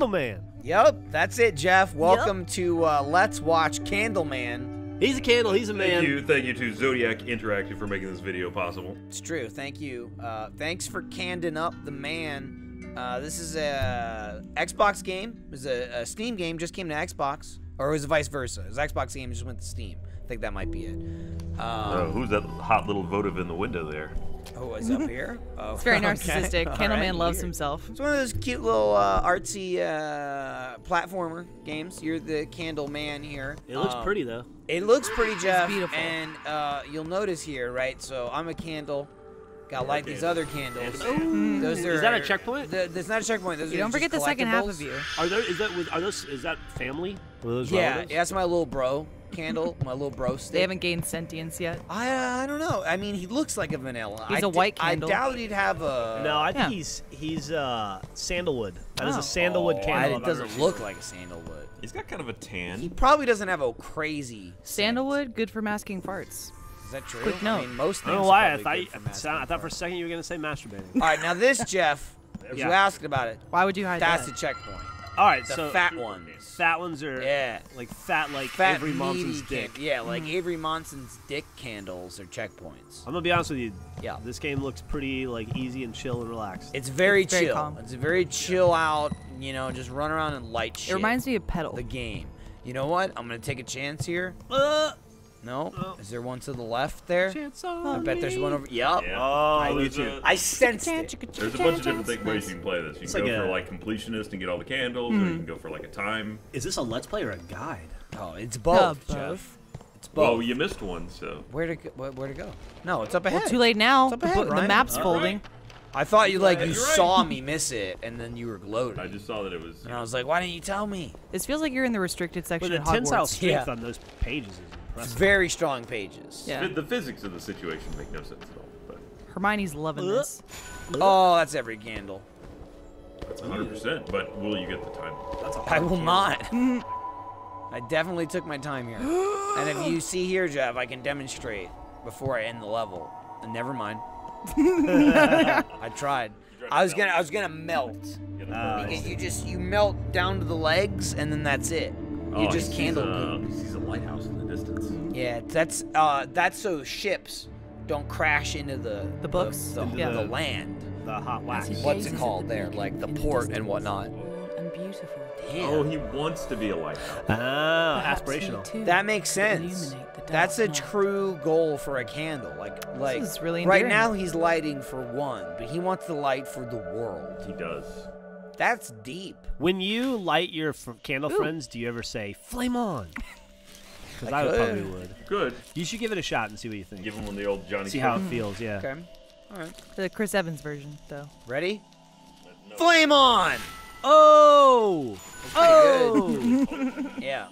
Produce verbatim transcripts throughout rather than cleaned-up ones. Candleman. Yep, that's it, Jeff. Welcome yep. to uh, Let's Watch Candleman. He's a candle, he's a man. Thank you, thank you to Zodiac Interactive for making this video possible. It's true, thank you. Uh, thanks for canding up the man. Uh, this is a Xbox game. It was a, a Steam game, just came to Xbox. Or it was vice versa. It was an Xbox game, just went to Steam. I think that might be it. Um, oh, who's that hot little votive in the window there? Oh, it's up here? Oh, it's very okay. narcissistic. Candleman right, loves weird. himself. It's one of those cute little uh, artsy uh, platformer games. You're the Candleman here. It looks um, pretty, though. It looks pretty, Jeff. It's beautiful. And uh, you'll notice here, right? So I'm a candle. Gotta light okay. these other candles. Ooh. Those are, is that a checkpoint? The, that's not a checkpoint. Those you are don't forget the second half of you. Are there? Is that? Are those? Is that family? Were those yeah, relatives? Yeah, that's my little bro candle. My little bro stick. They haven't gained sentience yet. I uh, I don't know. I mean, he looks like a vanilla. He's I a white candle. I doubt he'd have a. No, I think yeah. he's he's uh sandalwood. That oh. is a sandalwood oh, candle. It doesn't look like a sandalwood. He's got kind of a tan. He probably doesn't have a crazy sandalwood. Scent. Good for masking farts. Is that true? Quick note. I mean, most things. I don't know why. I thought, you, I thought for a second you were going to say masturbating. All right, now this, Jeff, if yeah. you asked about it. Why would you hide that's that? That's a checkpoint. All right, the so. The fat ones. Fat ones are yeah. like fat, like fat Avery Monson's dick. Yeah, like mm. Avery Monson's dick candles are checkpoints. I'm going to be honest with you. Yeah. This game looks pretty like easy and chill and relaxed. It's very it's chill. Very it's a very chill out, you know, just run around and light shit. It reminds me of Pedal. The game. You know what? I'm going to take a chance here. Uh, No? Oh. Is there one to the left there? I bet me. There's one over. Yup. Yeah. Oh, I, a, I sensed it. There's a bunch of different things ways you can play this. You it's can like go a, for like completionist and get all the candles, mm. or you can go for like a time. Is this a let's play or a guide? Oh, it's both, no, Jeff. It's both. Oh, well, you missed one, so. Where to go? Where to go? No, it's up ahead. Well, too late now. It's up ahead, the, the map's all folding. Right. I thought you like you right. saw me miss it, and then you were gloating. I just saw that it was. And I was like, why didn't you tell me? This feels like you're in the restricted section of Hogwarts. The tensile strength on those pages is. It's very strong pages. Yeah. The physics of the situation make no sense at all. But. Hermione's loving uh, this. Oh, that's every candle. That's one hundred percent, but will you get the time? That's a I will candle. Not. I definitely took my time here. And if you see here, Jeff, I can demonstrate before I end the level. And never mind. I tried. I was gonna, I was gonna melt. Uh, you just, you melt down to the legs, and then that's it. You oh, just candle. Uh, he sees a lighthouse in the distance. Yeah, that's uh, that's so ships don't crash into the the books, the, the, yeah. the land, the hot wax. What's it called there? Like the port and whatnot. And beautiful. Damn. Oh, he wants to be a lighthouse. Ah, aspirational. That makes sense. That's a true goal for a candle. Like, like this is really right now he's lighting for one, but he wants to light for the world. He does. That's deep. When you light your f candle Ooh. friends, do you ever say, flame on? Because I, I would probably would. Good. You should give it a shot and see what you think. Give them the old Johnny. See King. How it feels, yeah. Okay. All right. The Chris Evans version, though. Ready? No. Flame on! Oh! Oh! Yeah.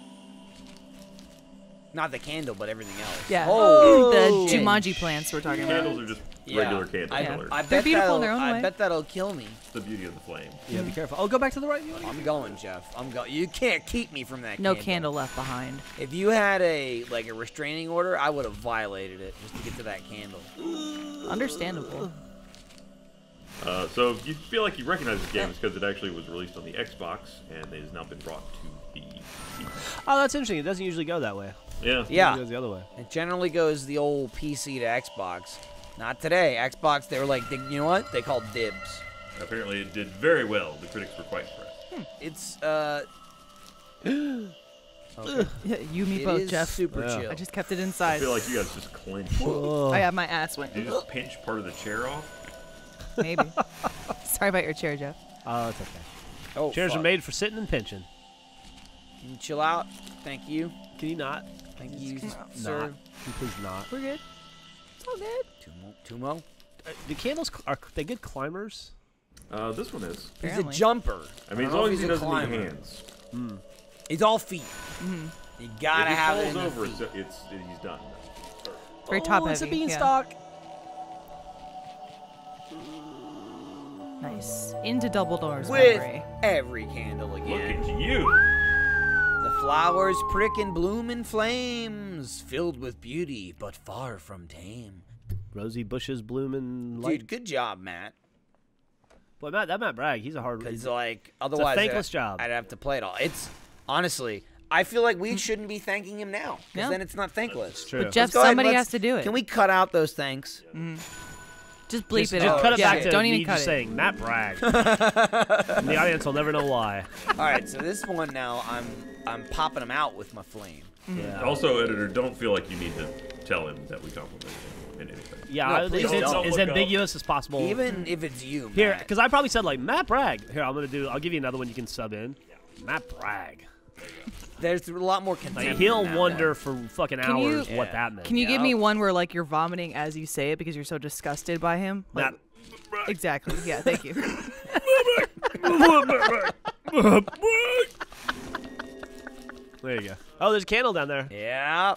Not the candle, but everything else. Yeah. Oh. The Jumanji plants we're talking about. Candles are just regular yeah. candles. Yeah. I, I They're beautiful in their own I way. I bet that'll kill me. It's the beauty of the flame. Yeah, be careful. Oh, go back to the right. You I'm going, Jeff. I'm going. You can't keep me from that. No candle. candle left behind. If you had a like a restraining order, I would have violated it just to get to that candle. Understandable. Uh, so if you feel like you recognize this game, it's because it actually was released on the Xbox and it has now been brought to the P C. Oh, that's interesting. It doesn't usually go that way. Yeah, yeah. It goes the other way. It generally goes the old P C to Xbox. Not today. Xbox, they were like, they, you know what? They called dibs. Apparently, it did very well. The critics were quite impressed. Hmm. It's uh. Okay. You, me, it both, is Jeff. Super yeah. chill. I just kept it inside. I feel like you guys just clenched. Oh yeah, my ass went. Did you just pinch part of the chair off? Maybe. Sorry about your chair, Jeff. Oh, it's okay. Oh, chairs fuck. are made for sitting and pinching. Can you chill out? Thank you. Can you not? Thank you, sir. Not. Please not. We're good. It's all good. Tumo. Tumo. Uh, the candles are they good climbers? Uh, this one is. Apparently. He's a jumper. I mean, I as long as he doesn't need hands. Mm. It's all feet. Mm-hmm. You gotta if have it. If he falls over, it's, it's he's done. Very oh, top heavy. It's a beanstalk. Yeah. Nice. Into double doors. With every. every candle again. Look at you. The flowers prick and bloom in flames, filled with beauty, but far from tame. Rosy bushes bloom in light. Dude, good job, Matt. But Matt, that Matt Bragg, he's a hard. Because like otherwise, it's a thankless I'd, job. I'd have to play it all. It's honestly, I feel like we shouldn't be thanking him now, because yeah. then it's not thankless. That's true. But Jeff, somebody has to do it. Can we cut out those thanks? Mm. Just bleep just, it. Just out. cut it yeah, back yeah, to don't me even cut just it. saying Matt Bragg. And the audience will never know why. All right, so this one now, I'm I'm popping him out with my flame. Yeah. Also, editor, don't feel like you need to tell him that we complimented him in anything. Yeah, no, it's, it's as ambiguous up. as possible. Even if it's you, Here, because I probably said, like, Matt Bragg. Here, I'm going to do, I'll give you another one you can sub in. Yeah. Matt Bragg. There you go. There's a lot more content. Like, he'll wonder for fucking hours you, what yeah. that meant. Can you yeah. give me one where, like, you're vomiting as you say it because you're so disgusted by him? Like, Matt Bragg. Exactly. Yeah, thank you. There you go. Oh, there's a candle down there. Yeah.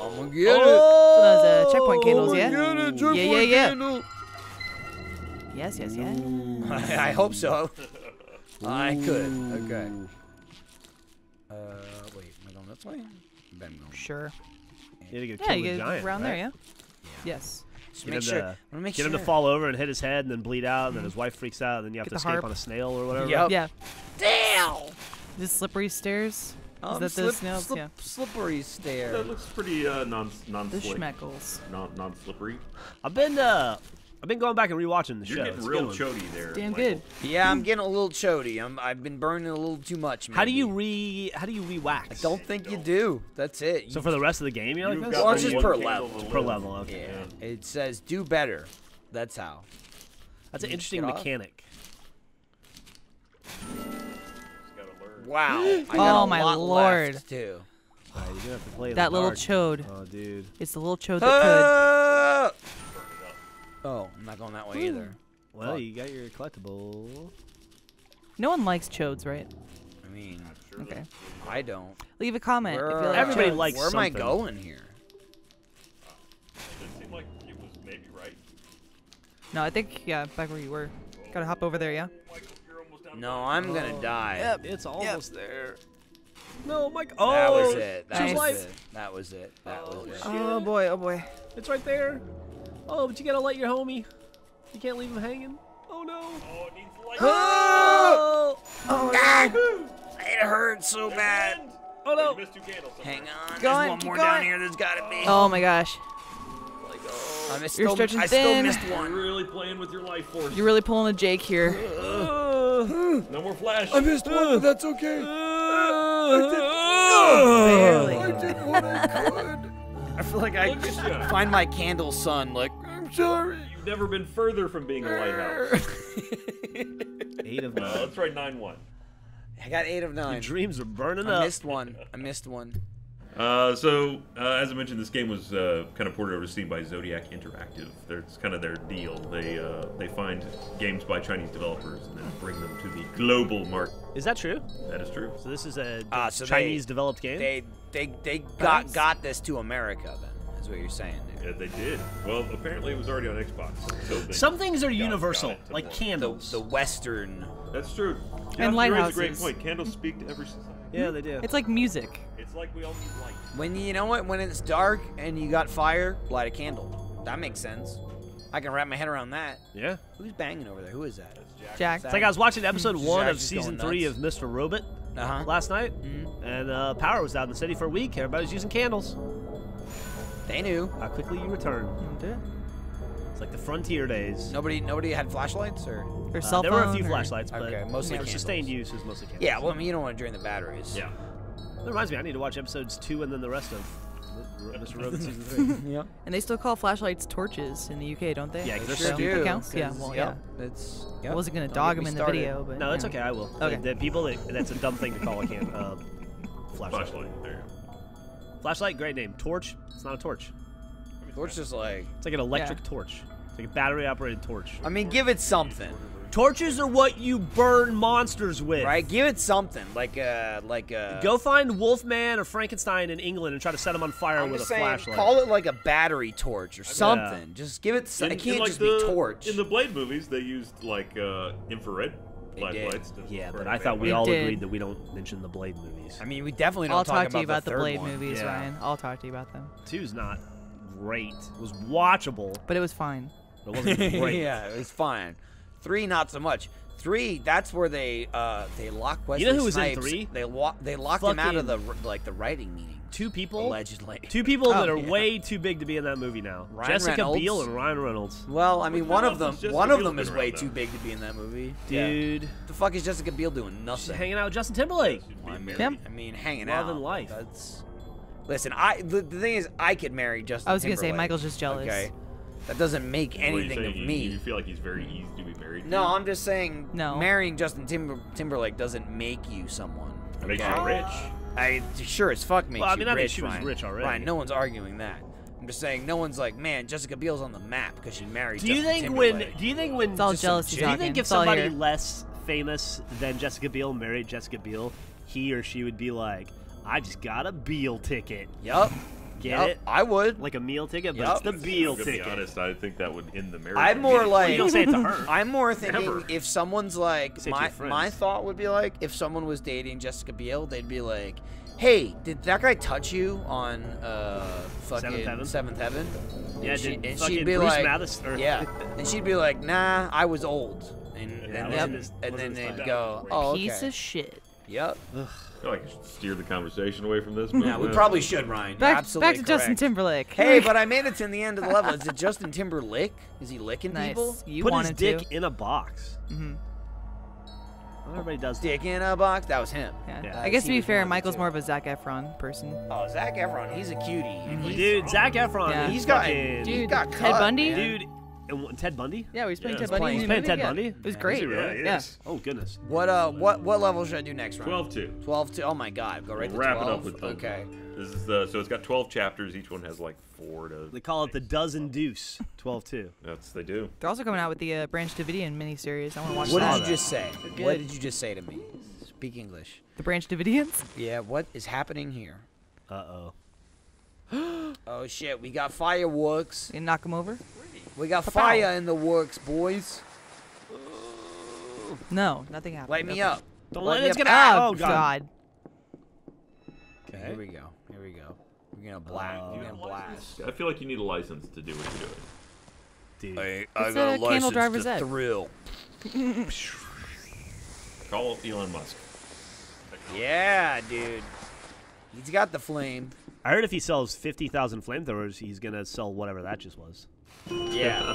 I'm gonna get oh, it. So those uh, checkpoint candles, I'm yeah? Get it, checkpoint yeah, yeah, yeah. Candle. Yes, yes, yes. Yeah. I, I hope so. I could. Okay. Uh, wait, am I going this way? Then going. Sure. You gotta go yeah, you go around right? there, yeah? yeah. Yes. Just get make him, sure. to, I'm make get sure. him to fall over and hit his head and then bleed out, and then his wife freaks out, and then you have get to escape harp. on a snail or whatever. Yep. Yeah. Damn! This slippery stairs. Um, Is that slip, the slip, yeah. Slippery stair. That looks pretty uh, non non The schmeckles. Non non slippery. I've been uh, I've been going back and rewatching the You're show. You're getting it's real chody there. Damn Michael. good. Yeah, I'm getting a little chody. I'm I've been burning a little too much. Maybe. How do you re How do you re-wax? I don't think don't. you do. That's it. You so for the rest of the game, you're like this. Well, it's just per level. It's per level. Okay. Yeah. Yeah. It says do better. That's how. That's you an interesting mechanic. Wow! I got oh my lord! Too. Right, you're gonna have to play that little dark. chode. Oh, dude! It's the little chode that uh, could. Oh, I'm not going that way Ooh. either. Well, oh. you got your collectible. No one likes chodes, right? I mean, sure okay. I don't. Leave a comment Where if you like Everybody chodes. likes. Where something. am I going here? Uh, it seemed like it was maybe right. No, I think yeah, back where you were. Whoa. Gotta hop over there, yeah. No, I'm oh. gonna die. Yep, it's almost yep. there. No, Mike. Oh, that was it. That was life. it. That was it. That oh, was it. Shit. Oh boy, oh boy. It's right there. Oh, but you gotta light your homie. You can't leave him hanging. Oh no. Oh, it needs light. Oh, oh God. It hurts so There's bad. Oh no. You missed two candles Hang on. There's going, one more going. down here. There's gotta be. Oh my gosh. Like, oh. I, missed You're still, stretching I thin. still missed one. You're really playing with your life force. You're really pulling a Jake here. No more flash. I missed one, but that's okay. Uh, I did, no, barely. I did what I could. I feel like I could find my candle son. Like, I'm sorry. You've never been further from being a lighthouse. eight of nine. Uh, let's try nine one. I got eight of nine. Your dreams are burning up. I missed one. I missed one. Uh, so, uh, as I mentioned, this game was uh, kind of ported over to Steam by Zodiac Interactive. They're, it's kind of their deal. They uh, they find games by Chinese developers and then bring them to the global market. Is that true? That is true. So this is a uh, so Chinese-developed game? They they they got got this to America, then, is what you're saying. Yeah, they did. Well, apparently it was already on Xbox. So Some things are got, universal, got like more. candles. The, the Western. That's true. Yeah, and lighthouses. That's a great point. Candles speak to every society. Yeah, they do. It's like music. It's like we all need light. When you know what? When it's dark and you got fire, light a candle. That makes sense. I can wrap my head around that. Yeah. Who's banging over there? Who is that? That's Jack. Jack. It's like I was watching episode one Jack's of season three of Mister Robot uh-huh. last night, mm-hmm. and uh, power was out in the city for a week. Everybody's using candles. They knew. How quickly you return. You It's like the frontier days. Nobody, nobody had flashlights or, or cell uh, There phone were a few or, flashlights, but okay, mostly yeah, sustained use is mostly candles. Yeah, well, I mean, you don't want to drain the batteries. Yeah. That reminds me, I need to watch episodes two and then the rest of Mister Robot season three. Yeah. And they still call flashlights torches in the U K, don't they? Yeah, because sure do. Counts? Yeah. Well, yep. yeah. It's. Yep. I wasn't gonna don't dog them in the video, but no, it's okay. I will. Okay. The, the people, that, that's a dumb thing to call a can. Uh, flashlight. Flashlight. There. Flashlight. Great name. Torch. It's not a torch. Torch is like... It's like an electric yeah. torch. It's like a battery-operated torch. I mean, give it something. Torches are what you burn monsters with. Right? Give it something. Like a... Like a Go find Wolfman or Frankenstein in England and try to set them on fire I'm with a saying, flashlight. Call it like a battery torch or something. Yeah. Just give it something. It can't like just the, be torch. In the Blade movies, they used, like, uh, infrared lights. Yeah, but I thought we, we all did. agreed that we don't mention the Blade movies. I mean, we definitely don't I'll talk, talk about, about the, the Blade one. movies, yeah. Ryan. I'll talk to you about them. Two's not... Great. It was watchable. But it was fine. It wasn't great. Yeah, it was fine. Three, not so much. Three, that's where they uh they locked Wesley Snipes. You know who was in three? They lo they locked Fucking him out of the like the writing meeting. Two people, allegedly. Two people oh, that are yeah. way too big to be in that movie now. Ryan Jessica Reynolds. Biel and Ryan Reynolds. Well, I mean, one of them, one of them is way too big to be in that movie, dude. Yeah. The fuck is Jessica Biel doing? Nothing. She's hanging out with Justin Timberlake. Well, I, mean, I mean, hanging Love out. Love and life. That's... Listen, I the, the thing is, I could marry Justin. I was Timberlake. gonna say Michael's just jealous. Okay. That doesn't make anything well, of you, me. You feel like he's very easy to be married to? No, I'm just saying no. marrying Justin Timber Timberlake doesn't make you someone. It makes okay? you rich. I sure as fuck makes well, I mean, you I rich, mean, she was Ryan. rich already. Ryan, no one's arguing that. I'm just saying no one's like, man, Jessica Biel's on the map because she married do you Justin think Timberlake. When, do you think when... It's all jealousy talking. Do you think if somebody less famous than Jessica Biel married Jessica Biel, he or she would be like, I just got a Biel ticket. Yup. Get yep, it? I would. Like a meal ticket, but yep. it's the Biel ticket. To be honest, I think that would end the marriage. I'm more like... You don't say it to her. I'm more thinking Ever. if someone's like... My, my thought would be like, if someone was dating Jessica Biel, they'd be like, hey, did that guy touch you on uh, fucking seventh Heaven? Yeah, and, she, and she'd be Bruce like... Madison. Yeah. And she'd be like, nah, I was old. And, and, and, yep, his, and then they'd time. go, oh, okay. Piece of shit. Yep. Ugh. I feel like I should steer the conversation away from this. But yeah, we probably should, Ryan. Back, Absolutely back to correct. Justin Timberlake. Hey, but I made it to the end of the level. Is it Justin Timberlake? Is he licking nice. people? You Put his dick to. in a box. Mm-hmm. Everybody does dick that. in a box. That was him. Yeah. Yeah. I guess to be fair, Michael's too. more of a Zac Efron person. Oh, Zac Efron, he's a cutie. Mm-hmm. He's dude, Zac Efron, yeah. he's got, dude, he's got cut, Ted Bundy, man. dude. And Ted Bundy? Yeah, we was playing yeah, Ted Bundy. Playing. He's playing Ted Bundy? It was great. Is he really? Yeah. Yes. Oh, goodness. What uh, what what level should I do next round? twelve two. twelve two. Oh, my God. Go right we'll to wrap twelve. Wrap it up with twelve. Okay. This is the, so it's got twelve chapters. Each one has like four to... They call it the Dozen Deuce. twelve two. That's they do. They're also coming out with the uh, Branch Davidian miniseries. I want to watch what that. What did you just say? What did you just say to me? Speak English. The Branch Davidians? Yeah, what is happening here? Uh-oh. Oh, shit. We got fireworks. You knock them over? We got fire in the works, boys. No, nothing happened. Light me up. Don't let it get out. Oh, God. Okay. Here we go. Here we go. We're gonna blast. We're gonna blast. I feel like you need a license to do what you're doing. Dude. Hey, I got a license to thrill. Call Elon Musk. Yeah, dude. He's got the flame. I heard if he sells fifty thousand flamethrowers, he's gonna sell whatever that just was. Yeah.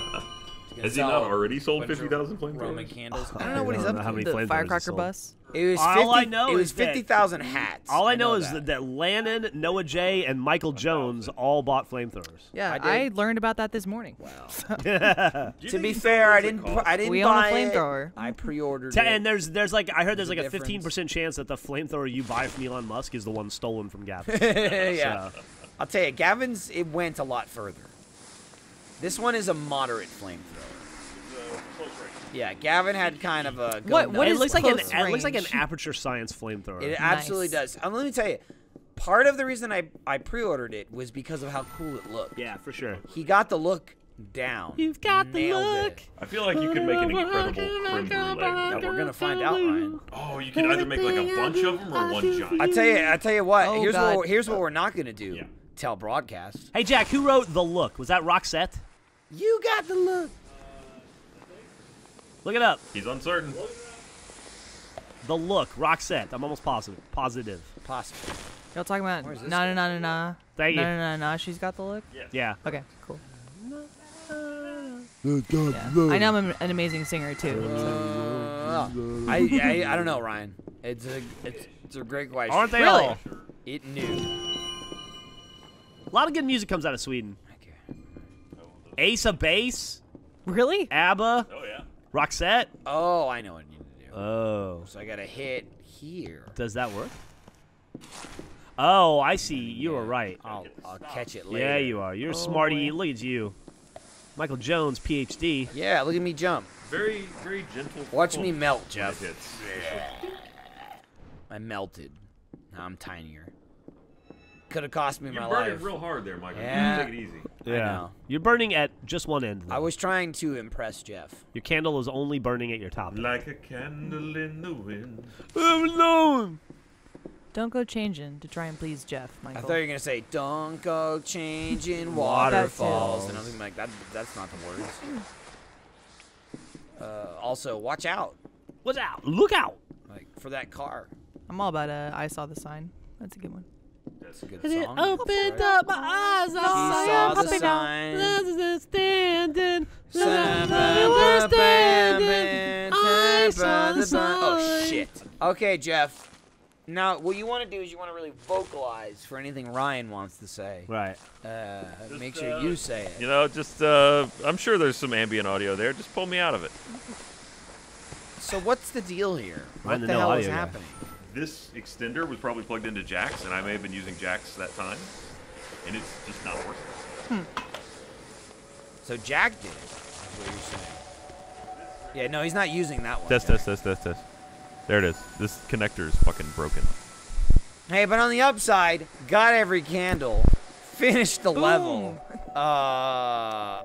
Has he not already sold fifty thousand flamethrowers? Roman candles. I don't know what he's up to. The firecracker bus. It was all I know. It was fifty thousand hats. All I know is that Lannon, Noah Jay, and Michael Jones all bought flamethrowers. Yeah, I learned about that this morning. Wow. To be fair, I didn't. I didn't buy it. We own a flamethrower. I pre-ordered it. And there's there's like I heard there's like a fifteen percent chance that the flamethrower you buy from Elon Musk is the one stolen from Gavin. Yeah. I'll tell you, Gavin's it went a lot further. This one is a moderate flamethrower. Yeah, Gavin had kind of a gun what? What it looks like an range. It looks like an aperture science flamethrower. It nice. absolutely does. Um, let me tell you, part of the reason I I pre-ordered it was because of how cool it looked. Yeah, for sure. He got the look down. You've got Nailed the look. It. I feel like you could make an incredible creme brulee. We're gonna find out, Ryan. Oh, you can either make like a bunch of them or one giant. I tell you, I tell you what. Oh, here's God. what we're, here's what we're not gonna do. Yeah. Tell broadcast. Hey Jack, who wrote The Look? Was that Roxette? You got the look. Look it up. He's uncertain. The Look, Roxette. I'm almost positive. Positive. Positive. Y'all talking about na na na na na. Thank you. Na na na na. She's got the look. Yeah. yeah. Okay. Cool. Yeah. I know I'm an amazing singer too. Uh, so. I, I I don't know, Ryan. It's a it's, it's a great question. Aren't they really? all? It knew. A lot of good music comes out of Sweden. Ace of Base. Really? ABBA. Oh, yeah. Roxette. Oh, I know what I need to do. Oh. So I got to hit here. Does that work? Oh, I see. You yeah. were right. I'll, I'll catch it later. Yeah, you are. You're oh, smarty. Man. Look at you. Michael Jones, P H D. Yeah, look at me jump. Very, very gentle. Watch me melt, Jeff. Yeah. I melted. Now I'm tinier. Could have cost me You're my life. You're burning real hard there, Michael. Yeah. You take it easy. Yeah. You're burning at just one end. Though. I was trying to impress Jeff. Your candle is only burning at your top. Like a candle in the wind. I'm alone. Don't go changing to try and please Jeff, Michael. I thought you were going to say, don't go changing waterfalls. And I was like, that, that's not the words. Uh, also, watch out. Watch out. Look out. Like, for that car. I'm all about uh, I Saw the Sign. That's a good one. That's a good song. It opened right? up my eyes. I saw, saw the sign. Love standing. Love standing. I saw the sign. Oh, shit. Okay, Jeff. Now, what you want to do is you want to really vocalize for anything Ryan wants to say. Right. Uh, just, make sure uh, you say it. You know, just, uh, I'm sure there's some ambient audio there. Just pull me out of it. So what's the deal here? What the no hell is happening? Guy. This extender was probably plugged into Jack's, and I may have been using Jack's that time. And it's just not working. Hmm. So Jack did it, is what you're saying. Yeah, no, he's not using that one. Test, test, test, test, test. There it is. This connector is fucking broken. Hey, but on the upside, got every candle, finished the Boom. level. Uh,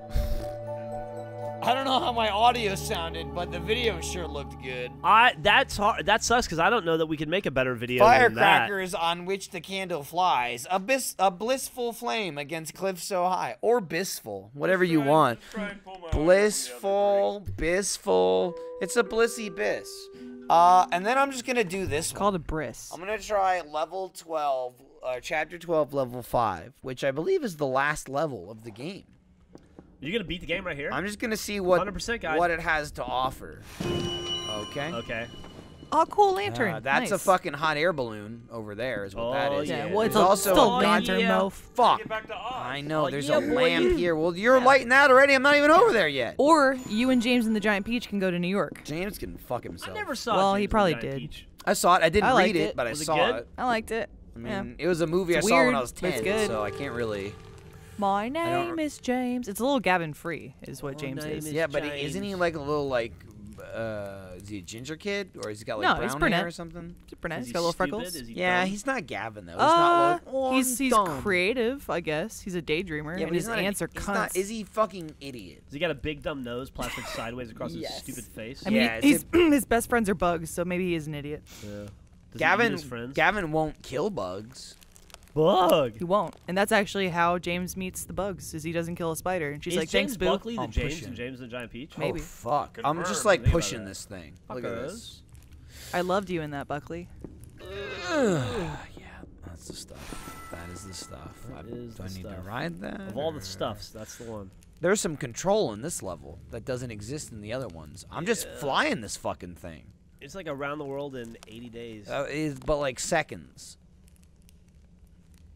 I don't know how my audio sounded, but the video sure looked good. I that's hard. That sucks because I don't know that we could make a better video. Firecrackers than that. On which the candle flies, a bis a blissful flame against cliff so high, or blissful, whatever you want. Blissful, blissful. It's a blissy bis. Uh, and then I'm just gonna do this. It's one. called a briss. I'm gonna try level twelve, uh, chapter twelve, level five, which I believe is the last level of the game. You're gonna beat the game right here. I'm just gonna see what one hundred percent, guys. what it has to offer. Okay. Okay. Oh, cool lantern. Uh, that's nice. a fucking hot air balloon over there, is what oh, that is. Yeah. Well, it's, it's also still a lantern, yeah. though. Fuck. I know. Oh, there's yeah, a boy. lamp here. Well, you're yeah. lighting that already. I'm not even over there yet. Or you and James and the Giant Peach can go to New York. James can fuck himself. I never saw. Well, James he probably did. Peach. I saw it. I didn't I read it, it but was I saw it, it. I liked it. I mean, yeah. it was a movie it's I saw weird, when I was ten, so I can't really. My name is James. It's a little Gavin Free, is what James is. Yeah, but isn't he like a little like? Uh, is he a ginger kid, or has he got like no, brown he's brunette. hair or something? He's brunette. He's got little stupid? freckles. He yeah, dumb? he's not Gavin though. He's uh, not like, oh, he's, he's creative, I guess. He's a daydreamer. Yeah, but and his aunts are cunts. Is he fucking idiot? Has he got a big dumb nose, plastered sideways across yes. his stupid face? I mean, yeah, he, he's, his best friends are bugs, so maybe he is an idiot. Yeah. Gavin, Gavin won't kill bugs. Bug. He won't, and that's actually how James meets the bugs. Is he doesn't kill a spider, and she's is like, James "Thanks, Boo." Buckley, the James and James and the Giant Peach. Maybe. Oh, fuck. Confirm. I'm just like pushing this thing. Fuckers. Look at this. I loved you in that, Buckley. Yeah, that's the stuff. That is the stuff. I, is do the I need stuff. to ride that? Of all the stuffs, that's the one. There's some control in this level that doesn't exist in the other ones. I'm yeah. just flying this fucking thing. It's like around the world in eighty days. Uh, is, but like seconds.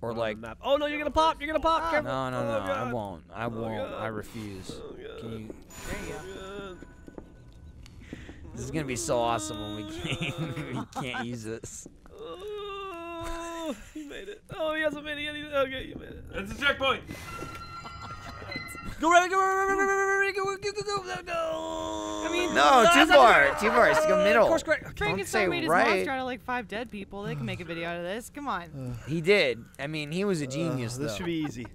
Or like, oh no, you're gonna pop! You're gonna pop! Careful. No, no, no, oh, I won't. I oh, won't. God. I refuse. Oh, Can you? There you go. This is gonna be so awesome when we can't, we can't use this. Oh, he made it. Oh, he hasn't made it yet. Okay, you made it. That's a checkpoint. Go right, go right, go right, go go go go go. I mean, no, too far, too far. It's the middle. Course correct. Frankenstein made his monster out of like five dead people. They can make a video out of this. Come on. He did. I mean, he was a genius. This should be easy.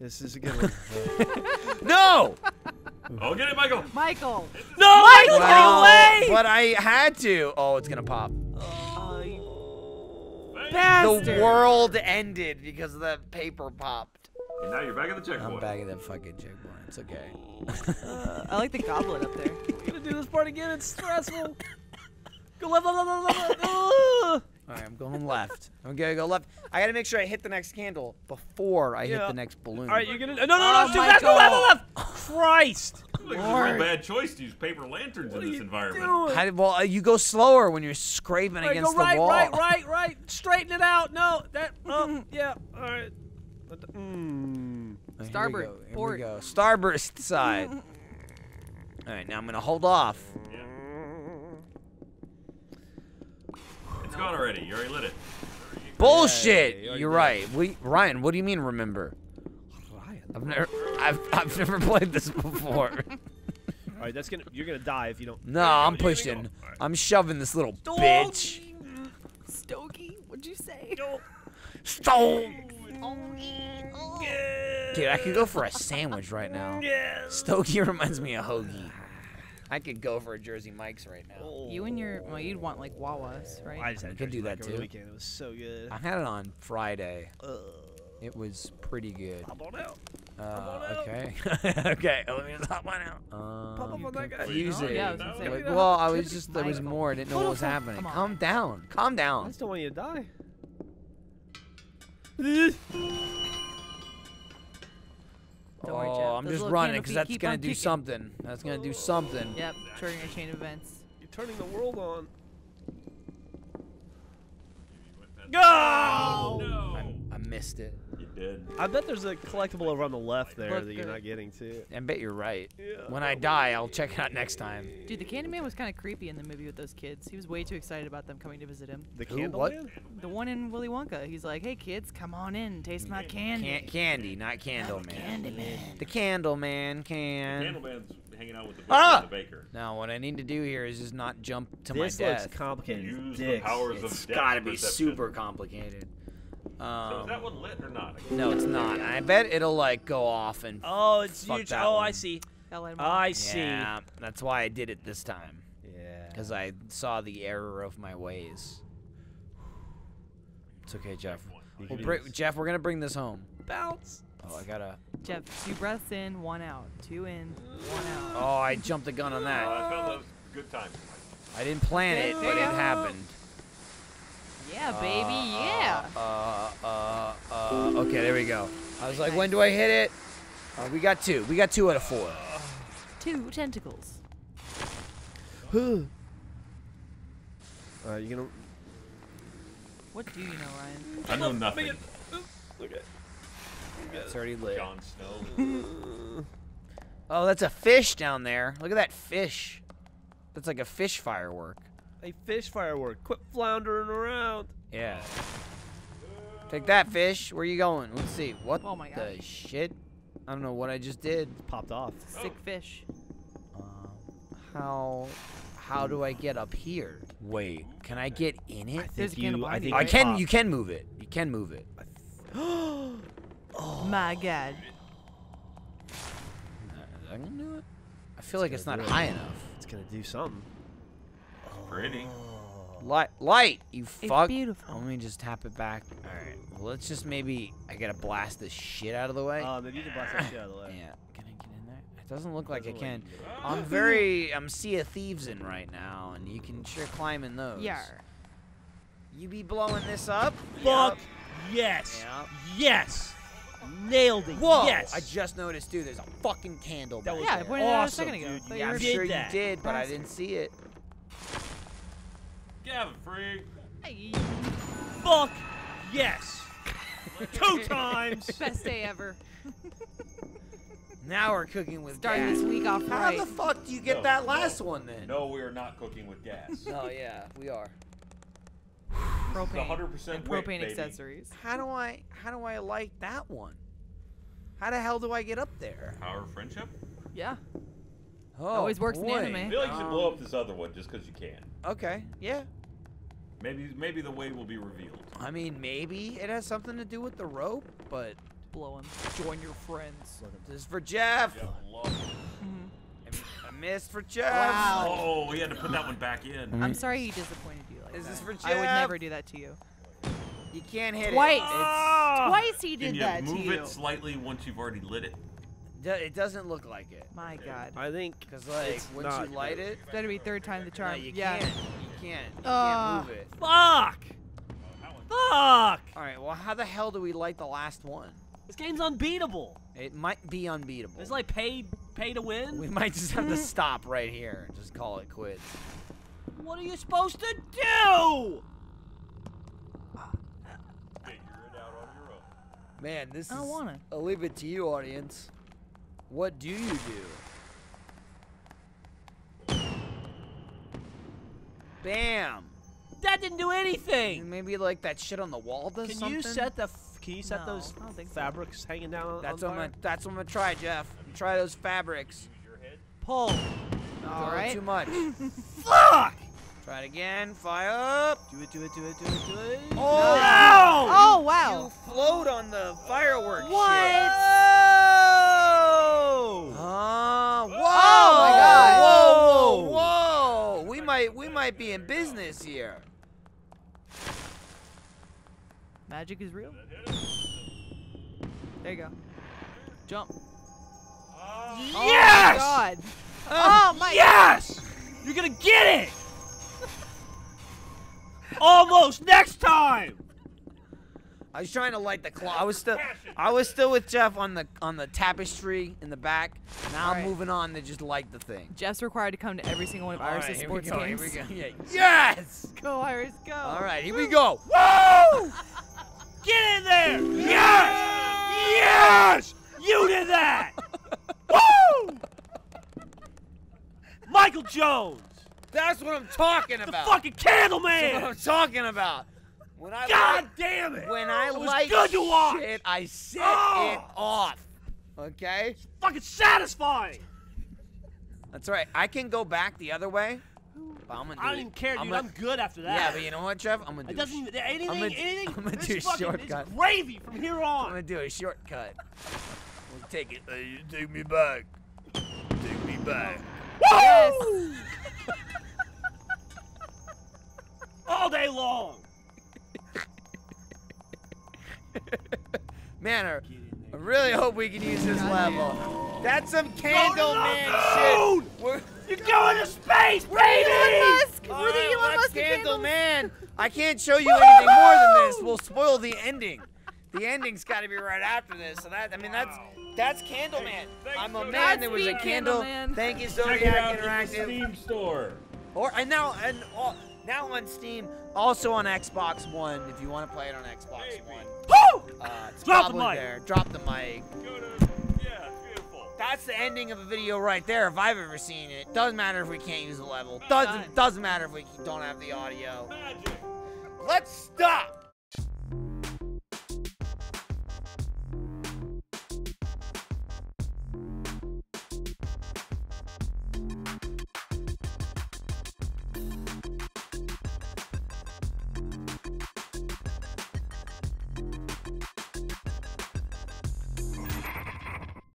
This is a good one. No. Oh, get it, Michael. Michael. No, Michael, get away. But I had to. Oh, it's gonna pop. The world ended because of that paper pop. And now you're back at the checkpoint. I'm back at that fucking checkpoint. It's okay. uh, I like the goblin up there. We're gonna do this part again. It's stressful. Go left, left, left, left, left. All right, I'm going left. I'm gonna go left. I gotta make sure I hit the next candle before I yeah. hit the next balloon. All right, you're gonna. No, no, no, oh left, go left, go left. Christ. It's a real bad choice to use paper lanterns what in this environment. How did, well, uh, you go slower when you're scraping right, against go right, the wall. Right, right, right, right. Straighten it out. No, that. Oh, yeah. All right. Mm. Right, starboard. Here we go. Here port. We go. Starboard side. All right, now I'm gonna hold off. Yeah. It's gone already. You already lit it. Bullshit. Yeah, yeah, yeah, You're right. We Ryan, what do you mean remember? Ryan. I've never. I've I've never played this before. All right, that's gonna. You're gonna die if you don't. No, I'm pushing. Go. Right. I'm shoving this little Stogie. bitch. Stogie, what'd you say? No. Stogie. Dude, I could go for a sandwich right now. Stogie reminds me of hoagie. I could go for a Jersey Mike's right now. You and your, well, you'd want like Wawa's, right? I, just had I could do that too. Weekend. It was so good. I had it on Friday. Uh, it was pretty good. I don't know. Uh, okay. Okay. Let me just hop on out. Um, Pop up on that guy. Use it. Yeah, I was no. like, well, I was just there was more. I didn't know what was happening. Calm down. Calm down. I just don't want you to die. Don't worry, Jeff. Oh, I'm Those just running because that's gonna do kicking. something. That's gonna do something. Yep. Triggering a chain of events. You're turning the world on. Go! Oh, no. I, I missed it. You did. I bet there's a collectible over on the left there Look, that you're not getting to. I bet you're right. Yeah, when I die, I'll check it out next time. Dude, the Candyman was kind of creepy in the movie with those kids. He was way too excited about them coming to visit him. The Candyman? The one in Willy Wonka. He's like, hey, kids, come on in. Taste my candy. Can candy, not Candleman. Candyman. The Candleman can. The Candleman's hanging out with the, ah! and the baker. Now, what I need to do here is just not jump to this my death. This looks complicated. Use the powers it's of death gotta be perception. super complicated. Um, so is that one lit or not? No, it's not. I bet it'll like go off and. Oh, it's huge. Oh, one. I see. I see. Yeah, that's why I did it this time. Yeah. Because I saw the error of my ways. It's okay, Jeff. We'll bring, Jeff, we're gonna bring this home. Bounce. Oh, I gotta. Jeff, two breaths in, one out. Two in, one out. Oh, I jumped the gun on that. I felt that was good time. I didn't plan it, but it happened. Yeah, baby, uh, yeah. Uh, uh, uh, uh, okay, there we go. I was like, when do I hit it? Uh, we got two. We got two out of four. Two tentacles. Who? uh, you gonna? What do you know, Ryan? I know nothing. Look at. It's already lit. Jon Snow. Oh, that's a fish down there. Look at that fish. That's like a fish firework. A fish firework. Quit floundering around. Yeah. Take that, fish. Where are you going? Let's see. What oh my God. the shit? I don't know what I just did. It popped off. Oh. Sick fish. Uh, how how do I get up here? Wait. Can I get in it? I think you, I, think I can. Pop. You can move it. You can move it. Oh. My God. I can do it. I feel it's like it's not high it. enough. It's gonna do something. Pretty. Light, light, you fuck. It's beautiful. Let me just tap it back. Alright, well, let's just maybe, I gotta blast this shit out of the way. Oh, uh, maybe you can blast that shit out of the way. Yeah, can I get in there? It doesn't look like doesn't I can. Like I'm very, I'm Sea of Thieves in right now, and you can sure climb in those. Yeah. You be blowing this up? Fuck, yep. yes, yep. yes. Nailed it. Whoa! Yes. I just noticed, dude. There's a fucking candle. That was yeah, there. I pointed awesome, out a second ago. Dude, yeah, I'm sure you that. did, but I didn't see it. Gavin Freak. Hey. Fuck yes. Two times. Best day ever. Now we're cooking with Start gas. Start this week off right. How the fuck do you get no, that last no. one then? No, we are not cooking with gas. Oh yeah, we are. Propane. one hundred percent and propane weight, accessories. Baby. How do I how do I like that one? How the hell do I get up there? Power friendship? Yeah. Oh, always works boy. in anime. I feel like you should um, blow up this other one just because you can. Okay, yeah. Maybe maybe the way will be revealed. I mean, maybe it has something to do with the rope, but... Blow him. Join your friends. This is for Jeff. Jeff love mm-hmm. I missed for Jeff. Wow. Oh, we had to put that one back in. I'm sorry he disappointed you like is that. Is this for Jeff? I would never do that to you. You can't hit Twice. it. Twice. Twice he did and you that to you. move it slightly once you've already lit it. It doesn't look like it. My God. I think because like once you light it, it's better be third time the charm. No, you yeah. can't. You can't. You uh, can't move it. Fuck. Fuck. All right. Well, how the hell do we light the last one? This game's unbeatable. It might be unbeatable. It's like pay pay to win. We might just have to stop right here and just call it quits. What are you supposed to do? Figure it out on your own. Man, this I don't is. Wanna. I'll leave it to you, audience. What do you do? Bam! That didn't do anything. Maybe like that shit on the wall does can something. You set the f can you set no, those fabrics so. hanging down? That's on what I'm gonna, that's what I'm gonna try, Jeff. Try those fabrics. Use your head. Pull. No, All right. Too much. Fuck! Try it again. Fire up. Do it. Do it. Do it. Do it. Do it. Oh! No. No. Oh wow! You float on the fireworks. What? Shit. Uh, whoa! Whoa! Oh my God! Whoa! Whoa! Whoa! We might, we might be in business here. Magic is real. There you go. Jump. Oh. Yes! Oh my God. Oh my yes! God. You're gonna get it! Almost next time! I was trying to light the clock. I was still I was still with Jeff on the on the tapestry in the back. Now right. I'm moving on to just light the thing. Jeff's required to come to every single one of Iris' right, sports go, games. Here we go. Yeah. Yes! Go Iris, go! Alright, here we go. Woo! Get in there! Yes! Yes! You did that! Woo! Michael Jones! That's what I'm talking about. The fucking candle man! That's what I'm talking about. When I God light, damn it! When I it was light good to watch. Shit, I set oh. it off. Okay? It's fucking satisfying! That's right. I can go back the other way. But I'm gonna do I don't it. even care, dude. I'm, I'm good after that. Yeah, but you know what, Jeff? I'm gonna do it. Doesn't even anything. I'm gonna, anything. I'm gonna this do a shortcut. It's gravy from here on. I'm gonna do a shortcut. We'll take it. Uh, you take me back. Take me back. Woo! Yes. All day long. Man, I really hope we can use this level. That's some Candleman no, no, shit. We're You're going to space, We're baby! Elon Musk. We're the Elon right, Musk Candleman. I can't show you anything more than this. We'll spoil the ending. The ending's got to be right after this. So that I mean, that's that's Candleman. Thanks, I'm a man that was a candle. Candleman. Thank you, Zodiac Interactive. Steam store. Or and now and all. Now on Steam, also on Xbox One, if you want to play it on Xbox Baby. One. Woo! Uh, it's Drop probably the mic. there. Drop the mic. Go to, yeah, beautiful. That's the ending of a video right there, if I've ever seen it. Doesn't matter if we can't use the level. Doesn't, doesn't matter if we don't have the audio. Magic. Let's stop.